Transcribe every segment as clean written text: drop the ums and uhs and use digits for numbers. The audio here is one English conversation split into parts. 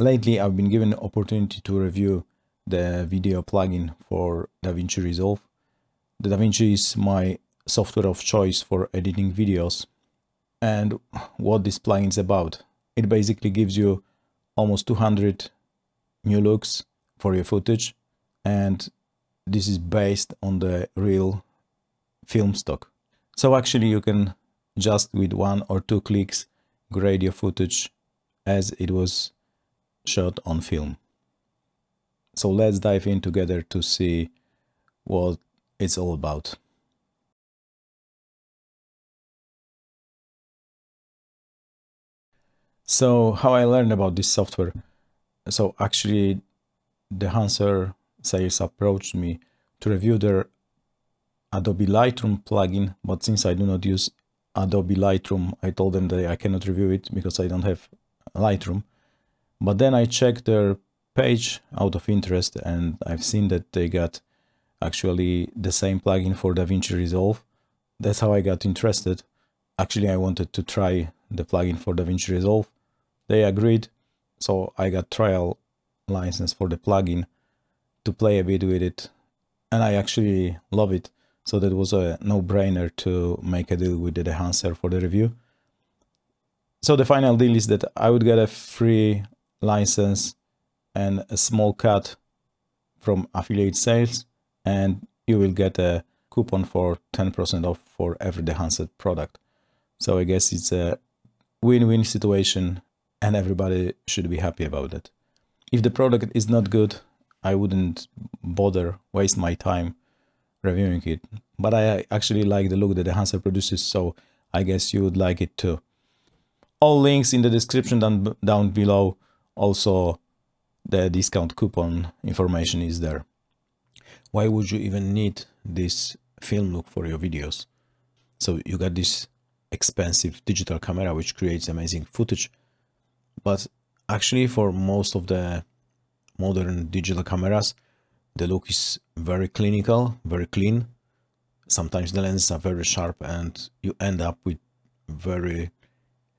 Lately, I've been given the opportunity to review the video plugin for DaVinci Resolve. The DaVinci is my software of choice for editing videos. And what this plugin is about, it basically gives you almost 200 new looks for your footage, and this is based on the real film stock. So actually you can just with one or two clicks grade your footage as it was shot on film. So let's dive in together to see what it's all about. So how I learned about this software. So actually Dehancer sales approached me to review their Adobe Lightroom plugin, but since I do not use Adobe Lightroom, I told them that I cannot review it because I don't have Lightroom. But then I checked their page out of interest, and I've seen that they got actually the same plugin for DaVinci Resolve. That's how I got interested. Actually, I wanted to try the plugin for DaVinci Resolve. They agreed, so I got trial license for the plugin to play a bit with it, and I actually love it. So that was a no-brainer to make a deal with the Dehancer for the review. So the final deal is that I would get a free license and a small cut from affiliate sales, and you will get a coupon for 10% off for every Dehancer product. So I guess it's a win-win situation, and everybody should be happy about it. If the product is not good, I wouldn't bother waste my time reviewing it. But I actually like the look that Dehancer produces, so I guess you would like it too. All links in the description down below. Also, the discount coupon information is there. Why would you even need this film look for your videos? So you got this expensive digital camera which creates amazing footage, but actually for most of the modern digital cameras the look is very clinical, very clean. Sometimes the lenses are very sharp and you end up with very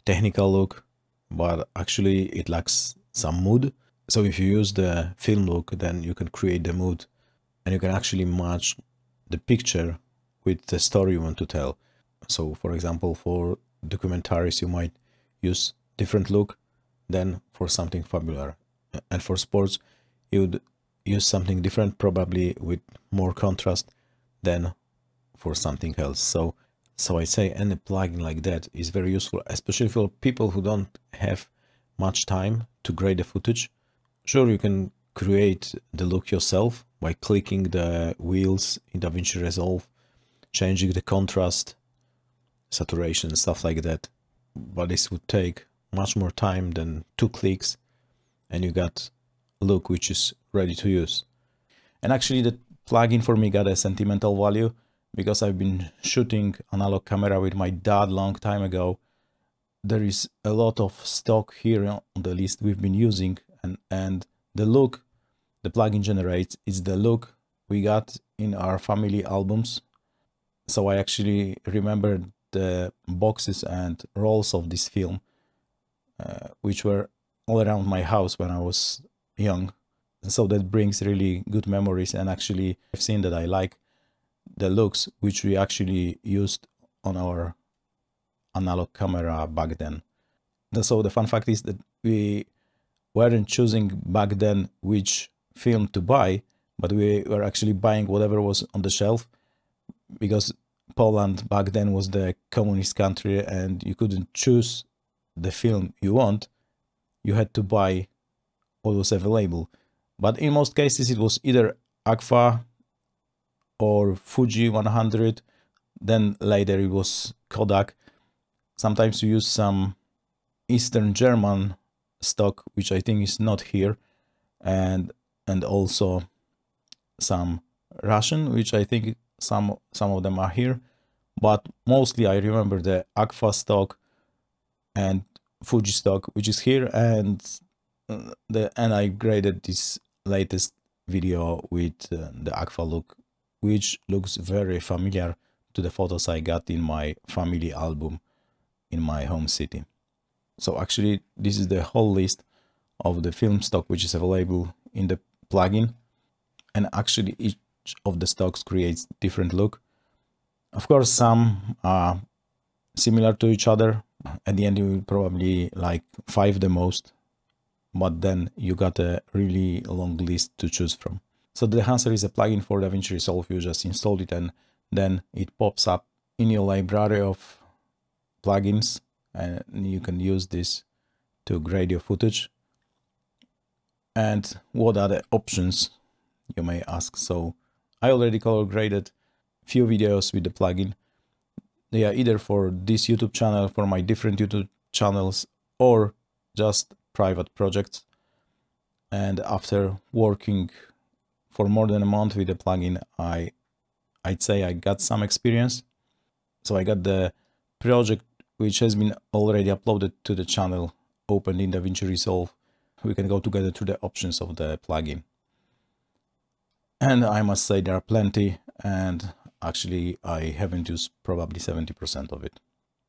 technical look, but actually it lacks some mood. So if you use the film look, then you can create the mood and you can actually match the picture with the story you want to tell. So for example, for documentaries you might use different look than for something familiar, and for sports you would use something different, probably with more contrast than for something else. So I say any plugin like that is very useful, especially for people who don't have much time to grade the footage. Sure, you can create the look yourself by clicking the wheels in DaVinci Resolve, changing the contrast, saturation, stuff like that, but this would take much more time than two clicks, and you got a look which is ready to use. And actually the plugin for me got a sentimental value because I've been shooting analog camera with my dad long time ago. There is a lot of stock here on the list we've been using, and the look the plugin generates is the look we got in our family albums. So I actually remember the boxes and rolls of this film, which were all around my house when I was young. So that brings really good memories, and actually I've seen that I like the looks which we actually used on our analog camera back then. So the fun fact is that we weren't choosing back then which film to buy, but we were actually buying whatever was on the shelf, because Poland back then was the communist country and you couldn't choose the film you want. You had to buy what was available. But in most cases it was either Aqua or Fuji 100, then later it was Kodak. Sometimes you use some Eastern German stock, which I think is not here, and also some Russian, which I think some of them are here, but mostly I remember the Aqua stock and Fuji stock which is here, and I graded this latest video with the Aqua look, which looks very familiar to the photos I got in my family album in my home city. So actually this is the whole list of the film stock which is available in the plugin, and actually each of the stocks creates different look. Of course, some are similar to each other. At the end you will probably like 5 the most, but then you got a really long list to choose from. So the Dehancer is a plugin for DaVinci Resolve. You just installed it and then it pops up in your library of plugins, and you can use this to grade your footage. And what are the options, you may ask. So I already color graded few videos with the plugin. They are either for this YouTube channel, for my different YouTube channels, or just private projects. And after working for more than a month with the plugin, I'd say I got some experience. So I got the project which has been already uploaded to the channel opened in DaVinci Resolve. We can go together to the options of the plugin. And I must say there are plenty, and actually I haven't used probably 70% of it.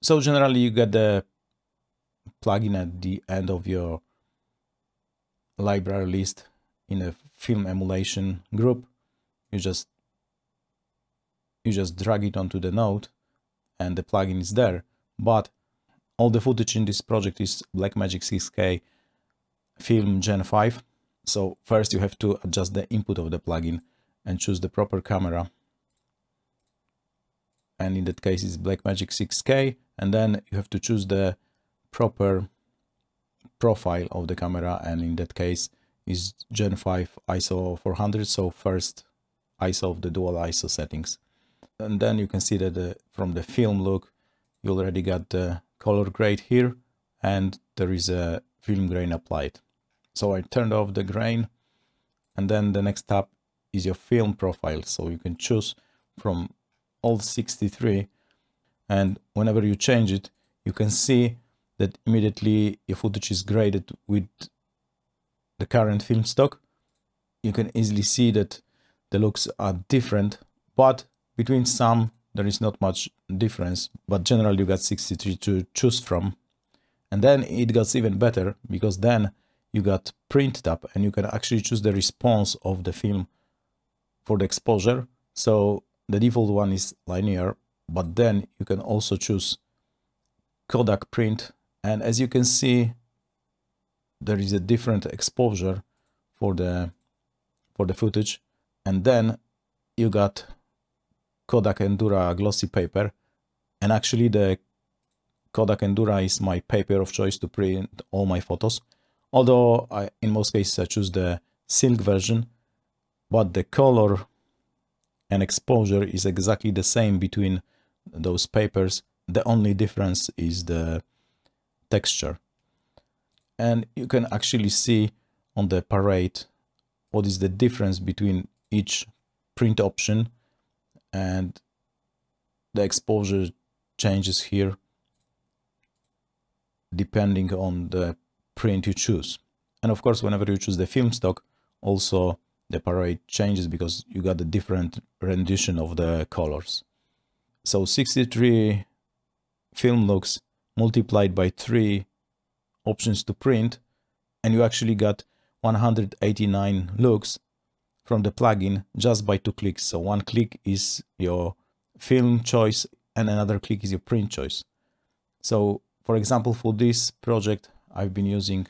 So generally you get the plugin at the end of your library list in a film emulation group. You just drag it onto the node and the plugin is there. But all the footage in this project is Blackmagic 6K Film Gen 5. So first you have to adjust the input of the plugin and choose the proper camera. And in that case it's Blackmagic 6K, and then you have to choose the proper profile of the camera, and in that case is Gen 5 ISO 400, so first ISO of the dual ISO settings. And then you can see that from the film look you already got the color grade here, and there is a film grain applied. So I turned off the grain, and then the next tab is your film profile, so you can choose from all 63, and whenever you change it you can see that immediately your footage is graded with the current film stock. You can easily see that the looks are different, but between some there is not much difference, but generally you got 63 to choose from. And then it gets even better, because then you got print tab and you can actually choose the response of the film for the exposure. So the default one is linear, but then you can also choose Kodak print, and as you can see there is a different exposure for the footage. And then you got Kodak Endura glossy paper, and actually the Kodak Endura is my paper of choice to print all my photos, although in most cases I choose the silk version, but the color and exposure is exactly the same between those papers. The only difference is the texture. And you can actually see on the parade what is the difference between each print option, and the exposure changes here depending on the print you choose. And of course whenever you choose the film stock also the parade changes, because you got a different rendition of the colors. So 63 film looks multiplied by 3 options to print, and you actually got 189 looks from the plugin just by 2 clicks. So one click is your film choice and another click is your print choice. So for example, for this project I've been using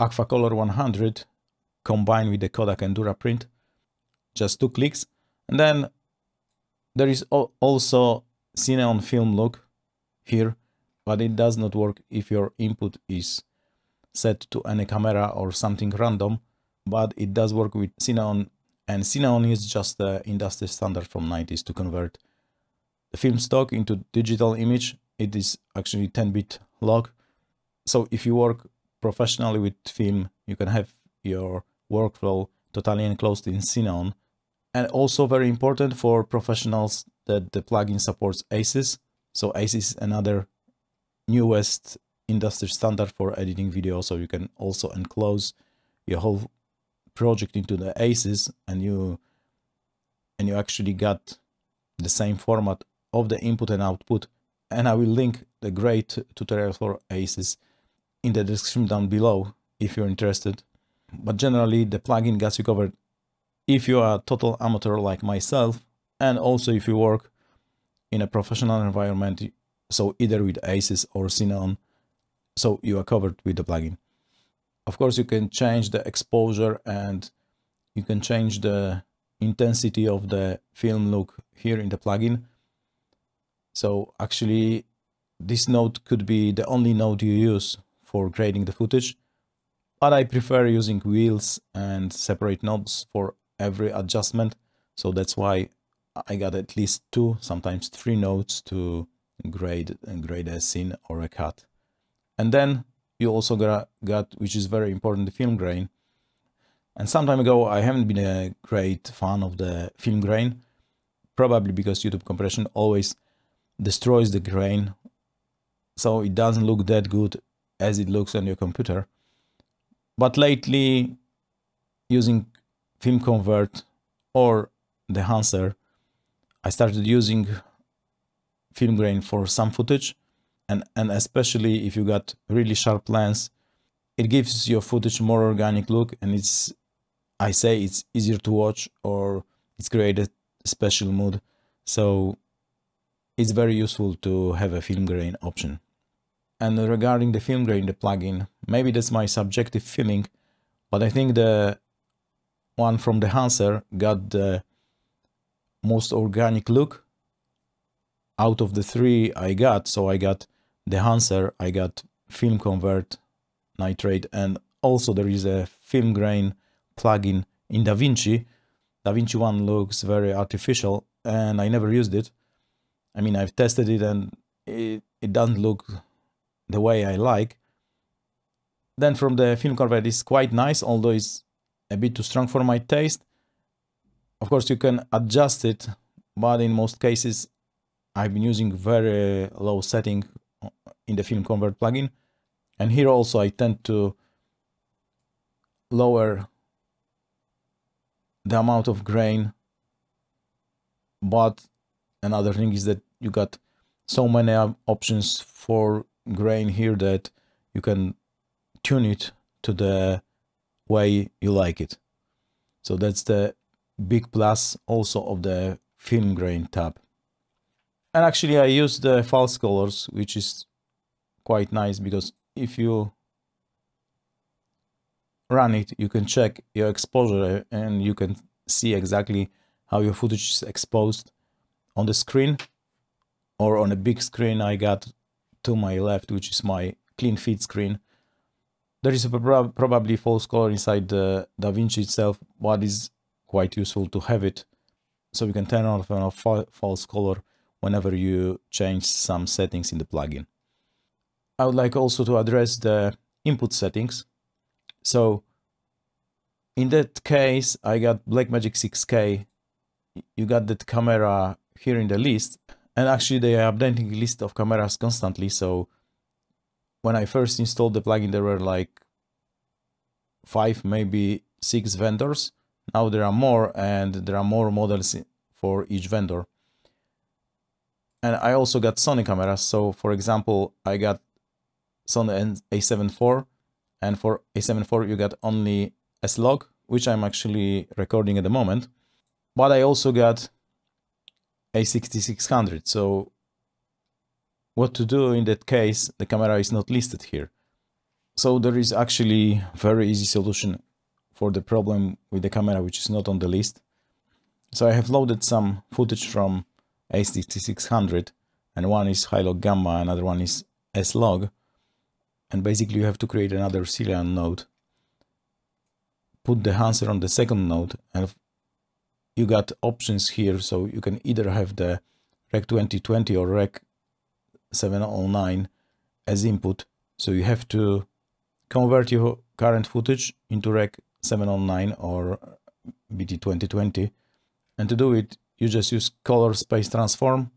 Aqua Color 100 combined with the Kodak Endura print, just 2 clicks. And then there is also Cineon film look here, but it does not work if your input is set to any camera or something random, but it does work with Cineon, and Cineon is just the industry standard from 90s to convert the film stock into digital image. It is actually 10-bit log, so if you work professionally with film you can have your workflow totally enclosed in Cineon. And also very important for professionals that the plugin supports ACES. So ACES is another newest industry standard for editing video, so you can also enclose your whole project into the ACES, and you actually got the same format of the input and output. And I will link the great tutorial for ACES in the description down below, if you're interested. But generally the plugin gets you covered if you are a total amateur like myself, and also if you work in a professional environment, so either with ACES or Cineon, so you are covered with the plugin. Of course, you can change the exposure and you can change the intensity of the film look here in the plugin. So actually this node could be the only node you use for grading the footage, but I prefer using wheels and separate knobs for every adjustment. So that's why I got at least 2, sometimes 3 nodes to grade a scene or a cut. And then you also got, which is very important, the film grain. And some time ago, I haven't been a great fan of the film grain, probably because YouTube compression always destroys the grain. So it doesn't look that good as it looks on your computer. But lately, using Film Convert or Dehancer, I started using film grain for some footage, and especially if you got really sharp lens, it gives your footage more organic look, and it's, I say, it's easier to watch, or it's created a special mood. So it's very useful to have a film grain option. And regarding the film grain, the plugin, maybe that's my subjective feeling, but I think the one from Dehancer got the most organic look out of the 3 I got. So I got Dehancer, I got Film Convert Nitrate, and also there is a film grain plugin in DaVinci. DaVinci one looks very artificial, and I never used it. I mean, I've tested it and it doesn't look the way I like. Then from the Film Convert is quite nice, although it's a bit too strong for my taste. Of course, you can adjust it, but in most cases, I've been using very low setting in the Film Convert plugin. And here also, I tend to lower the amount of grain. But another thing is that you got so many options for grain here that you can tune it to the way you like it. So that's the big plus also of the film grain tab. And actually I use the false colors, which is quite nice, because if you run it, you can check your exposure and you can see exactly how your footage is exposed on the screen or on a big screen I got to my left, which is my clean feed screen. There is probably false color inside the DaVinci itself, but is quite useful to have it, so you can turn off and off false color whenever you change some settings in the plugin. I would like also to address the input settings. So in that case, I got Blackmagic 6K. You got that camera here in the list, and actually they are updating the list of cameras constantly. So when I first installed the plugin, there were like 5, maybe 6 vendors. Now there are more, and there are more models for each vendor. And I also got Sony cameras. So for example, I got Sony A7 IV, and for A7 IV you got only S-Log, which I'm actually recording at the moment. But I also got A6600. So what to do in that case? The camera is not listed here. So there is actually a very easy solution for the problem with the camera which is not on the list. So I have loaded some footage from A6600, and one is Hi-Log Gamma, another one is S-Log, and basically you have to create another Cineon node, put the Dehancer on the second node, and you got options here, so you can either have the REC2020 or REC709 as input, so you have to convert your current footage into REC 709 or BT2020, and to do it you just use color space transform,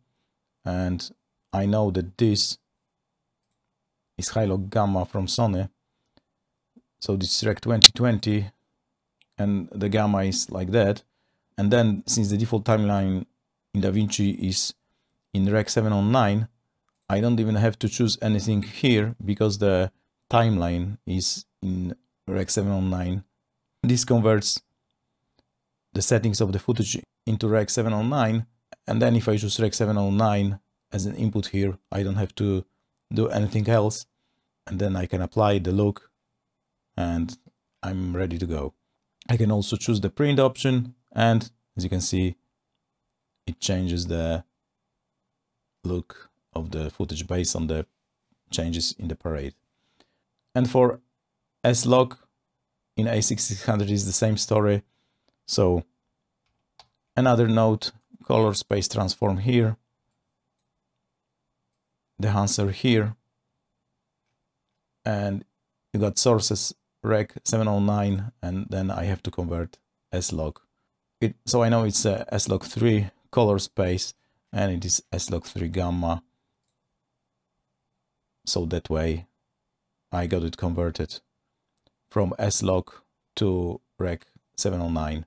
and I know that this is Hi-Log Gamma from Sony, so this is REC 2020, and the gamma is like that. And then since the default timeline in DaVinci is in REC 709, I don't even have to choose anything here because the timeline is in REC709. This converts the settings of the footage into REC709, and then if I choose REC709 as an input here, I don't have to do anything else, and then I can apply the look and I'm ready to go. I can also choose the print option, and as you can see, it changes the look of the footage based on the changes in the parade. And for S-Log in A6600 is the same story. So another note, color space transform here, Dehancer here, and you got sources REC709, and then I have to convert S-Log. So I know it's S-Log 3 color space, and it is S-Log 3 Gamma. So that way I got it converted from S-Log to REC709.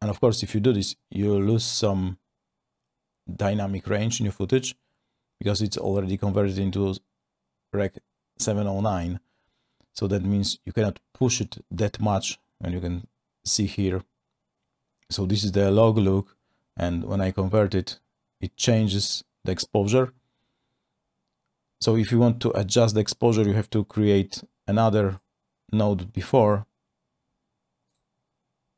And of course, if you do this, you lose some dynamic range in your footage because it's already converted into REC709. So that means you cannot push it that much, and you can see here. So this is the log look, and when I convert it, it changes the exposure. So if you want to adjust the exposure, you have to create another node before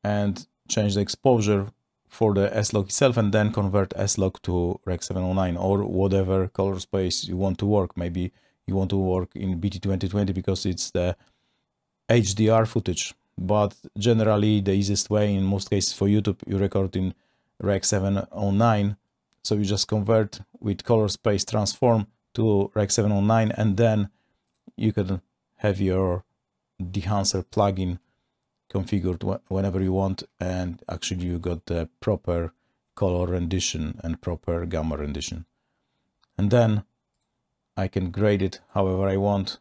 and change the exposure for the S-Log itself, and then convert S-Log to REC709 or whatever color space you want to work. Maybe you want to work in BT2020 because it's the HDR footage, but generally the easiest way in most cases for YouTube, you record in REC709. So you just convert with color space transform to REC709, and then you can have your Dehancer plugin configured whenever you want, and actually you got the proper color rendition and proper gamma rendition. And then I can grade it however I want,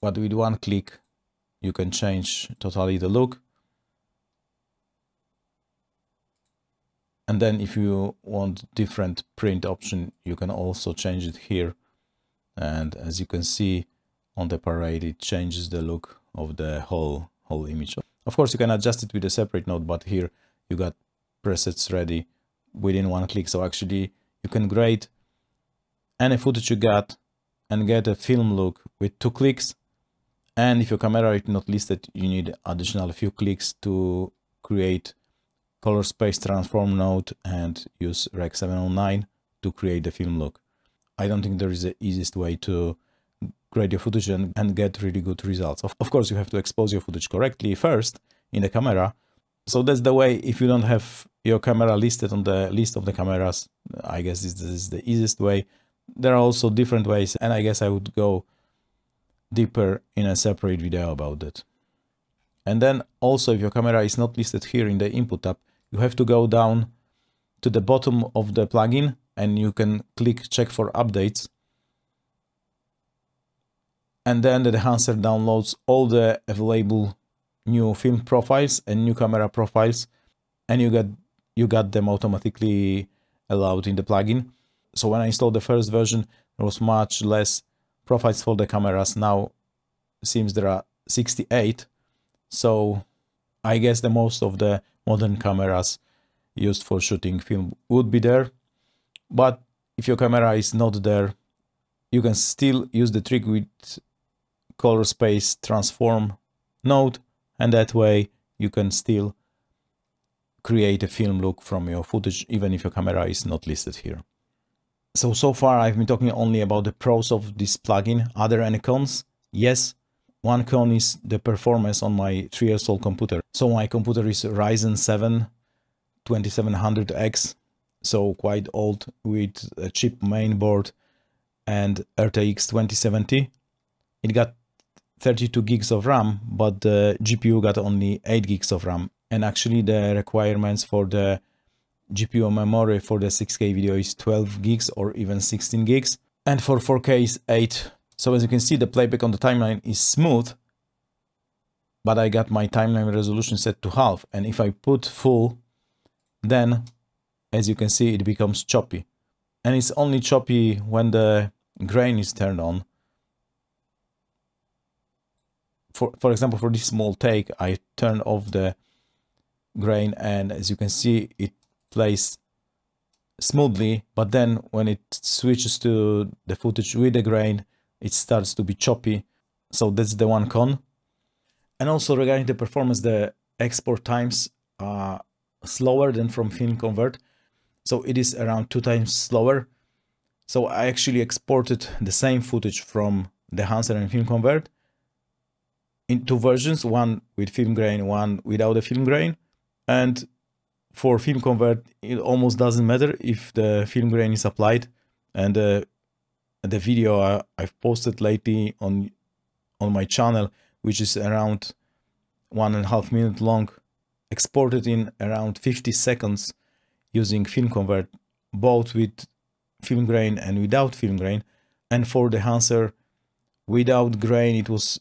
but with one click you can change totally the look. And then if you want different print option, you can also change it here, and as you can see on the parade, it changes the look of the whole image. Of course, you can adjust it with a separate node, but here you got presets ready within one click. So actually you can grade any footage you got and get a film look with two clicks. And if your camera is not listed, you need additional few clicks to create color space transform node and use REC709 to create the film look. I don't think there is the easiest way to grade your footage and get really good results. Of course, you have to expose your footage correctly first in the camera. So that's the way. If you don't have your camera listed on the list of the cameras, I guess this is the easiest way. There are also different ways, and I guess I would go deeper in a separate video about that. And then also, if your camera is not listed here in the input tab, you have to go down to the bottom of the plugin and you can click check for updates. And then the Dehancer downloads all the available new film profiles and new camera profiles, and you got them automatically allowed in the plugin. So when I installed the first version, there was much less profiles for the cameras. Now it seems there are 68. So I guess the most of the modern cameras used for shooting film would be there. But if your camera is not there, you can still use the trick with color space transform node, and that way you can still create a film look from your footage even if your camera is not listed here. So far I've been talking only about the pros of this plugin. Are there any cons? Yes. One con is the performance on my 3-year-old computer. So my computer is Ryzen 7 2700X, so quite old, with a cheap mainboard and RTX 2070. It got 32 gigs of RAM, but the GPU got only 8 gigs of RAM. And actually the requirements for the GPU memory for the 6K video is 12 gigs or even 16 gigs. And for 4K is 8. So as you can see, the playback on the timeline is smooth, but I got my timeline resolution set to half. And if I put full, then as you can see, it becomes choppy. And it's only choppy when the grain is turned on. for example, for this small take, I turn off the grain, and as you can see, it plays smoothly, but then when it switches to the footage with the grain, it starts to be choppy. So that's the one con. And also regarding the performance, the export times are slower than from Film Convert. So it is around 2 times slower. So I actually exported the same footage from Dehancer and Film Convert in 2 versions, one with film grain, one without the film grain. And for Film Convert, it almost doesn't matter if the film grain is applied. And the video I've posted lately on my channel, which is around 1.5 minutes long, exported in around 50 seconds using Film Convert, both with film grain and without film grain. And for Dehancer, without grain, it was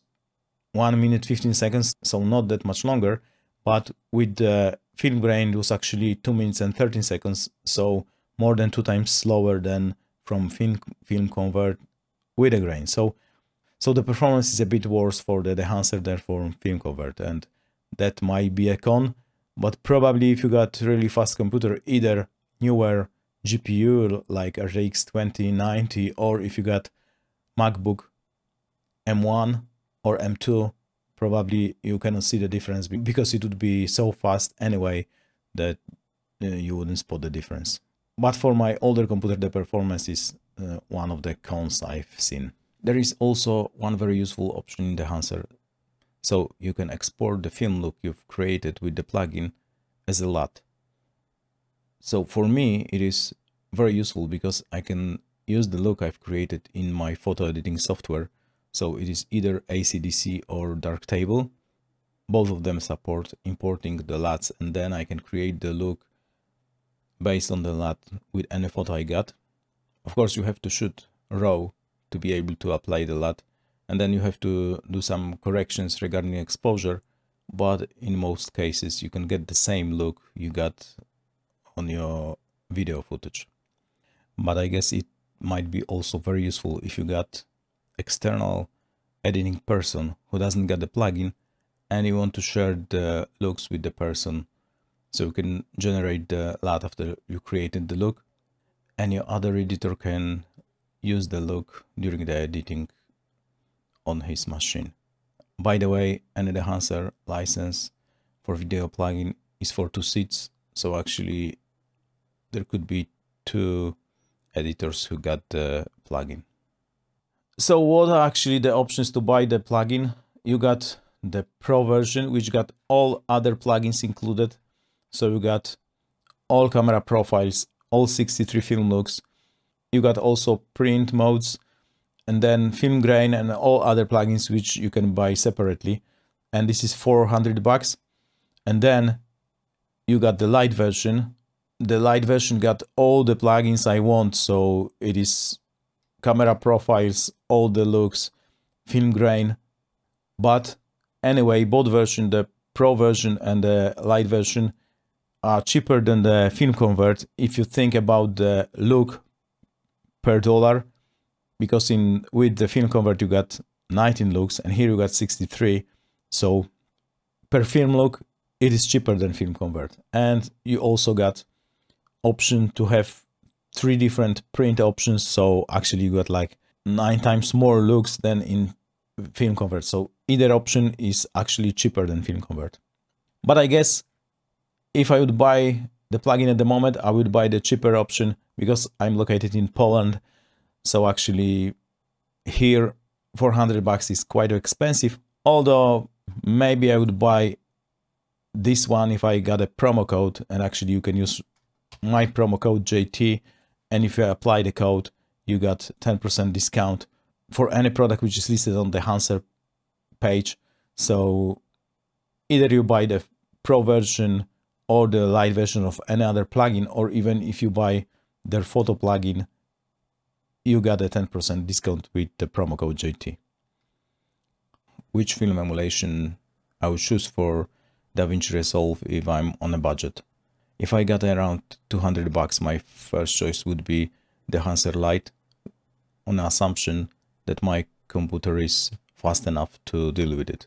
1 minute 15 seconds, so not that much longer. But with the film grain, it was actually 2 minutes and 13 seconds, so more than 2 times slower than from Film Convert with a grain. So the performance is a bit worse for the Dehancer than for Film Convert, and that might be a con. But probably if you got really fast computer, either newer GPU like RTX 2090, or if you got MacBook M1 or M2, probably you cannot see the difference because it would be so fast anyway that you wouldn't spot the difference. But for my older computer, the performance is one of the cons I've seen. There is also one very useful option in Dehancer. So you can export the film look you've created with the plugin as a LUT. So for me, it is very useful because I can use the look I've created in my photo editing software. So it is either ACDC or Darktable. Both of them support importing the LUTs, and then I can create the look based on the LUT with any photo I got. Of course, you have to shoot RAW to be able to apply the LUT, and then you have to do some corrections regarding exposure, but in most cases you can get the same look you got on your video footage. But I guess it might be also very useful if you got external editing person who doesn't get the plugin and you want to share the looks with the person, so you can generate the LUT after you created the look, and your other editor can use the look during the editing on his machine. By the way, any Dehancer license for video plugin is for 2 seats, so actually there could be 2 editors who got the plugin. So what are actually the options to buy the plugin? You got the Pro version, which got all other plugins included. So you got all camera profiles, all 63 film looks. You got also print modes, and then film grain and all other plugins which you can buy separately. And this is $400. And then you got the Lite version. The Lite version got all the plugins I want. So it is camera profiles, all the looks, film grain. But anyway, both versions, the Pro version and the Lite version, are cheaper than the Film Convert if you think about the look per dollar, because with the Film Convert you got 19 looks and here you got 63. So per film look it is cheaper than Film Convert. And you also got option to have 3 different print options, so actually you got like 9 times more looks than in Film Convert. So either option is actually cheaper than Film Convert. But I guess if I would buy the plugin at the moment, I would buy the cheaper option because I'm located in Poland. So actually here $400 is quite expensive, although maybe I would buy this one if I got a promo code, and actually you can use my promo code JT, and if you apply the code you got 10% discount for any product which is listed on the Dehancer page. So either you buy the Pro version or the Lite version of any other plugin, or even if you buy their photo plugin, you got a 10% discount with the promo code JT. Which film emulation I would choose for DaVinci Resolve if I'm on a budget? If I got around $200, my first choice would be the Dehancer Lite, on the assumption that my computer is fast enough to deal with it.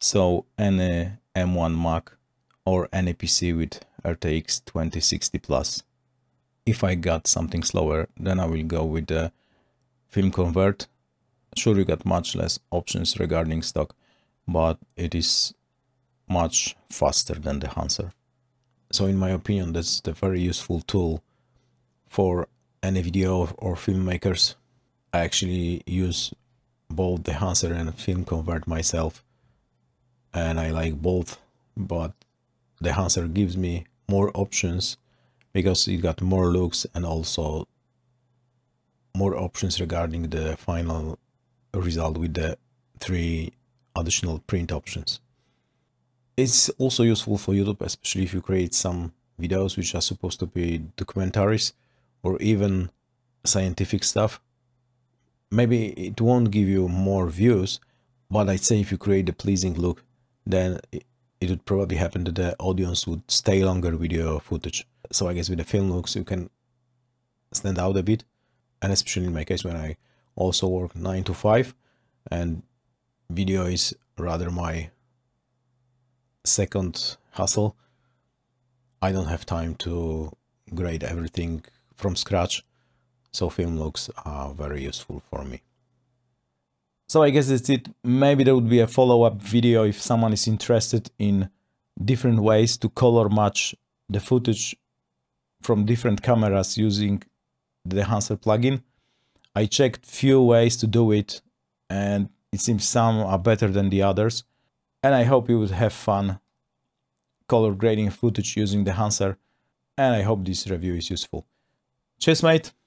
So any M1 Mac or any PC with RTX 2060 Plus. If I got something slower, then I will go with the Film Convert. Sure, you got much less options regarding stock, but it is much faster than the Dehancer. So in my opinion, that's the very useful tool for any video or filmmakers. I actually use both the Dehancer and Film Convert myself, and I like both, but the Dehancer gives me more options because it got more looks and also more options regarding the final result with the 3 additional print options. It's also useful for YouTube, especially if you create some videos which are supposed to be documentaries or even scientific stuff. Maybe it won't give you more views, but I'd say if you create a pleasing look, then it would probably happen that the audience would stay longer with your footage. So I guess with the film looks you can stand out a bit, and especially in my case when I also work 9 to 5, and video is rather my second hustle. I don't have time to grade everything from scratch, so film looks are very useful for me. So I guess that's it. Maybe there would be a follow-up video if someone is interested in different ways to color match the footage from different cameras using the Dehancer plugin. I checked few ways to do it, and it seems some are better than the others. And I hope you would have fun color grading footage using the Dehancer, and I hope this review is useful. Cheers, mate!